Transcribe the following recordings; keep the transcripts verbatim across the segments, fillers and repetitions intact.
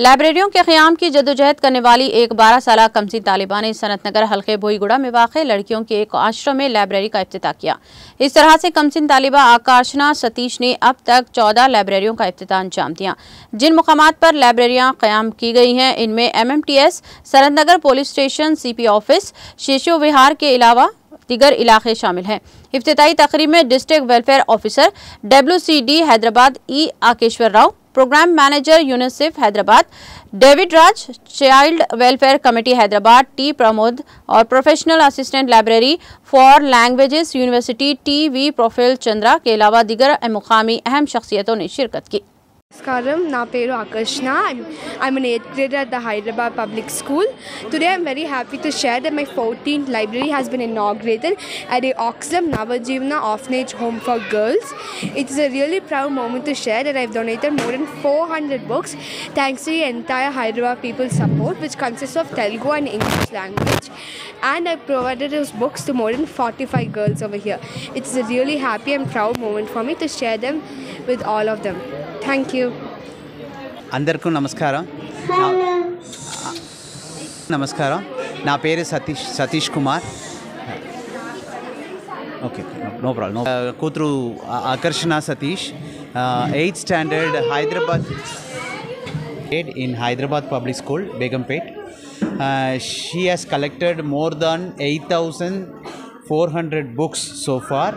लाइब्रेरियों के क़याम की जदोजहद करने वाली एक बारह साल कमसी तालिबा ने सनत नगर हल्के भोईगुड़ा में वाक़े लड़कियों के एक आश्रम में लाइब्रेरी का इफ्तिताह किया। इस तरह से कमसिन तालिबा आकाशना सतीश ने अब तक चौदह लाइब्रेरियों का इफ्तिताह अंजाम दिया। जिन मकामात पर लाइब्रेरियाँ क़याम की गई हैं इनमें M M T S, Sanat Nagar police station, C P office, Shishu Vihar के अलावा दीगर इलाके शामिल हैं। इफ्तिताही तकरीब में district welfare officer W C D Hyderabad E Akeshwar Rao, programme manager UNICEF Hyderabad David Raj, child welfare committee Hyderabad T Pramod और professional assistant library for languages university T V प्रोफिल चंद्रा के अलावा दीगर मुकामी अहम शख्सियतों ने शिरकत की। Namaskaram, Naa peru Akash. I'm, I'm an eighth grader at the Hyderabad Public School. Today I'm very happy to share that my fourteenth library has been inaugurated at the Auxilium Navajeevan Orphanage Home for Girls. It's a really proud moment to share that I've donated more than four hundred books thanks to the entire Hyderabad people's support, which consists of Telugu and English language. And I provided those books to more than forty-five girls over here. It's a really happy and proud moment for me to share them with all of them. Thank you. Andarku namaskaram. Namaskaram. Na peru Satish Satish Kumar. Okay, no problem. No. Uh, Kutru uh, Akarshana Satish, uh, eighth standard Hyderabad in Hyderabad Public School, Begumpet. Uh, she has collected more than eight thousand four hundred books so far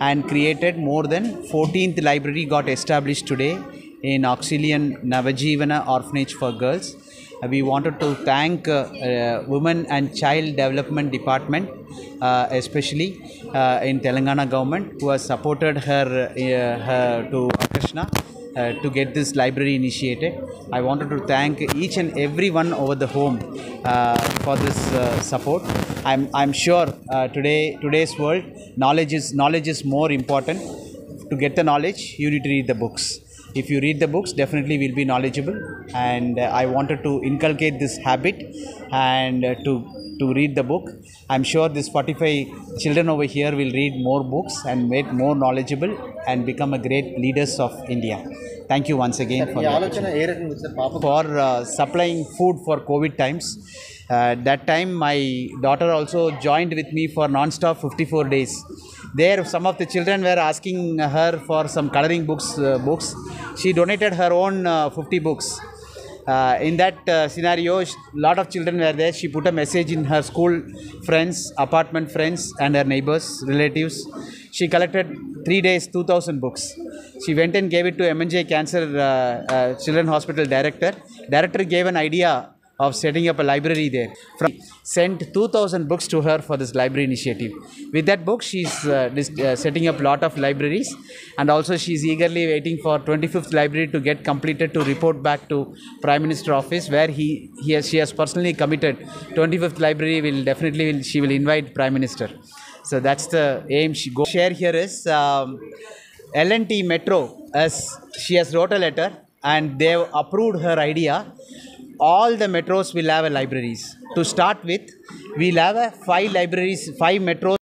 and created more than fourteenth library got established today in Auxilium Navajeevan Orphanage for Girls. Uh, we wanted to thank uh, uh, Women and Child Development Department, uh, especially uh, in Telangana government, who has supported her, uh, her to Krishna Uh, to get this library initiated. I wanted to thank each and everyone over the home uh, for this uh, support. I'm I'm sure uh, today today's world knowledge is knowledge is more important. To get the knowledge, you need to read the books. If you read the books, definitely we'll be knowledgeable. And uh, I wanted to inculcate this habit and uh, to. to read the book. I'm sure these forty-five children over here will read more books and make more knowledgeable and become a great leaders of India. Thank you once again for, for uh, supplying food for COVID times. Uh, that time my daughter also joined with me for non-stop fifty-four days. There some of the children were asking her for some coloring books. Uh, books. She donated her own uh, fifty books. Uh, in that uh, scenario, a lot of children were there. She put a message in her school friends, apartment friends and her neighbors, relatives. She collected three days, two thousand books. She went and gave it to M N J Cancer uh, uh, Children Hospital director. Director gave an idea of setting up a library there. From, sent two thousand books to her for this library initiative. With that book, she's uh, uh, setting up a lot of libraries, and also she's eagerly waiting for twenty-fifth library to get completed to report back to Prime Minister office, where he, he has, she has personally committed. twenty-fifth library will definitely, will, she will invite Prime Minister. So that's the aim she goes. Share here is um, L and T Metro, as she has wrote a letter and they've approved her idea. All the metros will have a libraries. To start with, we'll have a five libraries, five metros.